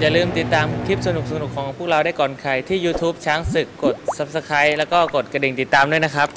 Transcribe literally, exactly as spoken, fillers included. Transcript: อย่าลืมติดตามคลิปสนุกๆของพวกเราได้ก่อนใครที่ YouTube ช้างศึกกด Subscribe แล้วก็กดกระดิ่งติดตามด้วยนะครับ